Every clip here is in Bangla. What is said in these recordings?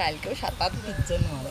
কালকেও 7-8 জন মারা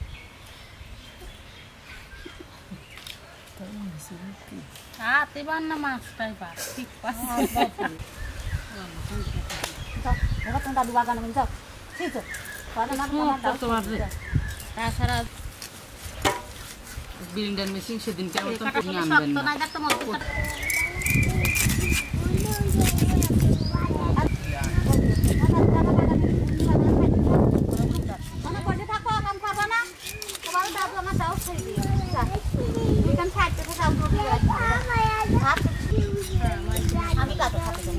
Ah, te van a más, te va. Sí, pasa. Ahora tanta duda que no me entiendo. Sí, sí. Para nada, no me entiendo. Ahora building and machine se dinque auto ni anden. Ana pode থাকো কাম করবা না। তোমার দাদু আমার দাও খাই।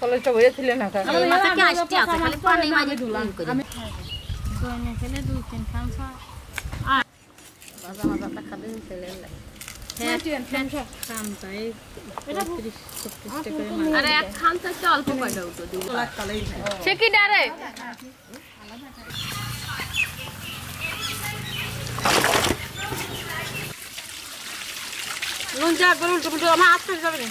কলেজটা বইয়েছিলে না কাকা আমি মাথাকে আসতে আছে খালি পানি মাঝে ধুলাম করি আমি জয়না ফেলে দুই তিন খামসা আর বাজা বাজা টাকা দিন ফেলে না হ্যাঁ তিন খামসা খামসাই এটা 30 টাকা করে আরে এক খামসা তো অল্প পয়সা উঠো 2 লাখ টাকাই সে কি ডারে লঞ্চা করে উল্টো উল্টো আমার আস্তে যাবে না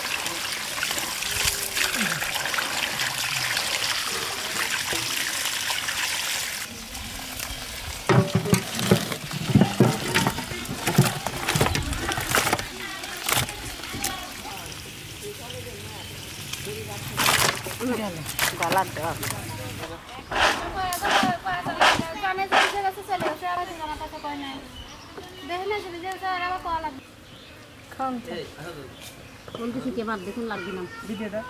দেখুন লাগবে না ভিডিও দা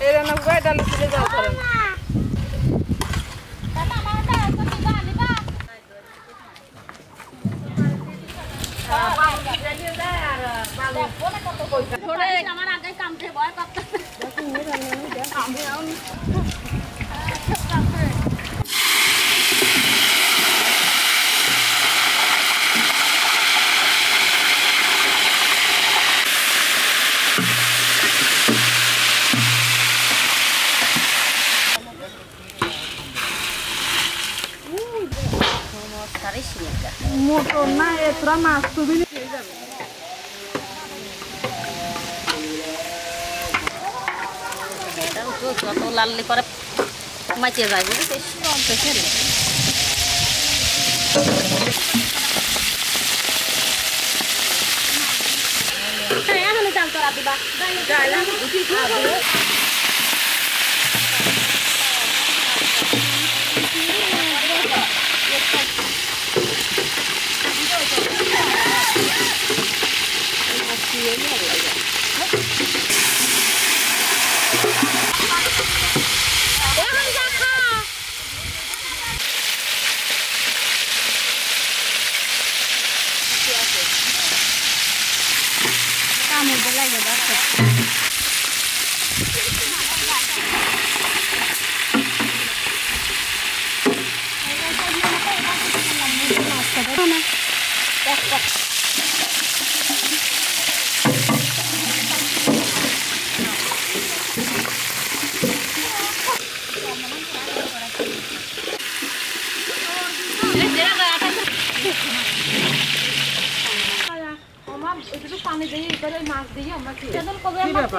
ভিডিও না লাগি রাখে এর না গায় ডাল চলে যাও করেন দাদা মাটা তো গালি বা ভিডিও দা আর ভালো বলে কত কইছে ছোড়ে আমার আগে কাম কে ভয় করতে দেখুন নি কাম কে আউন Para más subir ভেতরের মাছ দিয়ে আমরা চিকেন করব।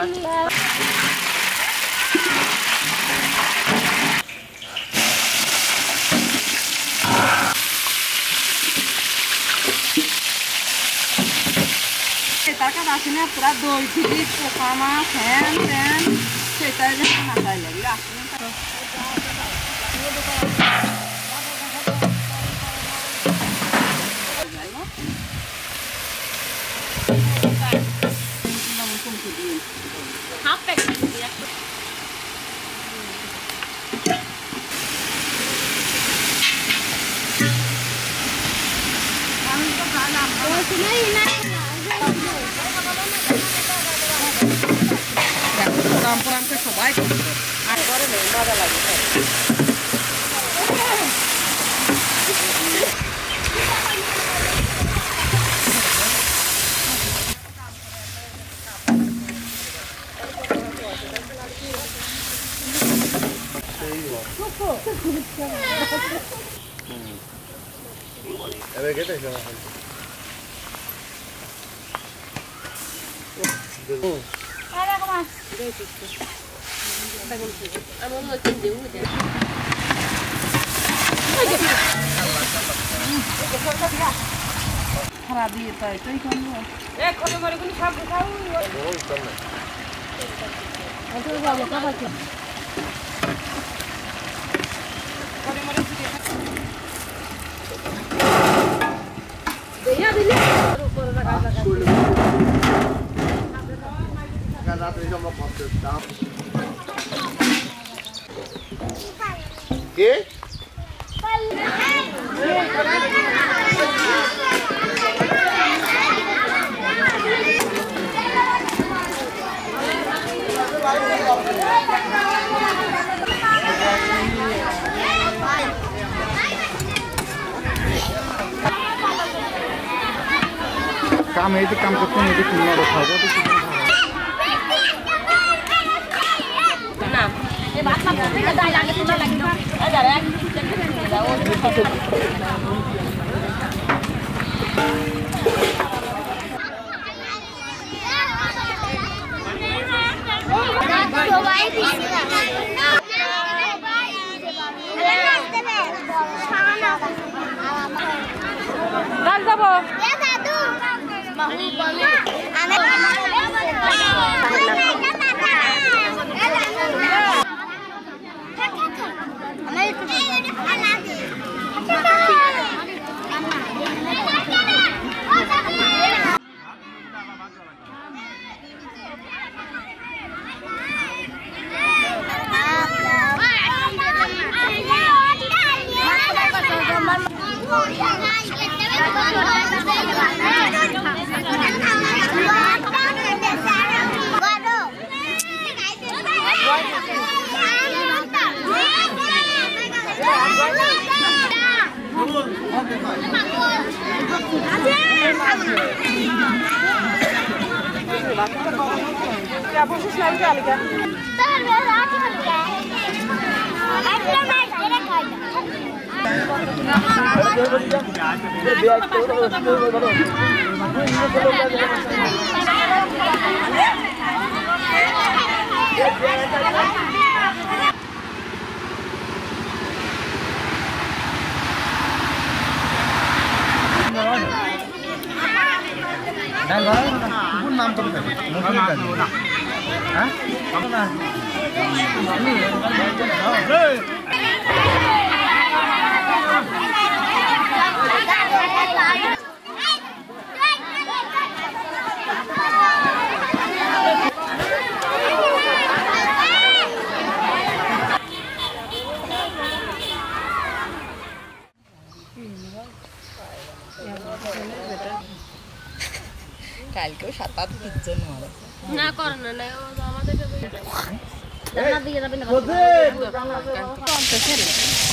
সেটা কা রাসিনা পুরা দই দিয়ে পোকা মাছ হ্যাঁ সেটা যেন না লাগে রাসিনা। সবাই মজা লাগে খারাপ দিয়ে তাই তুই খাবো ¿Qué? काम है तो काम करते हैं तो कितना रखा तो ना ये बात ना करते हैं दाल आगे तुम्हारा लगी ना जा रहा है दाल কালকেও ৭-৮ জন মারা না করে না না আমাদের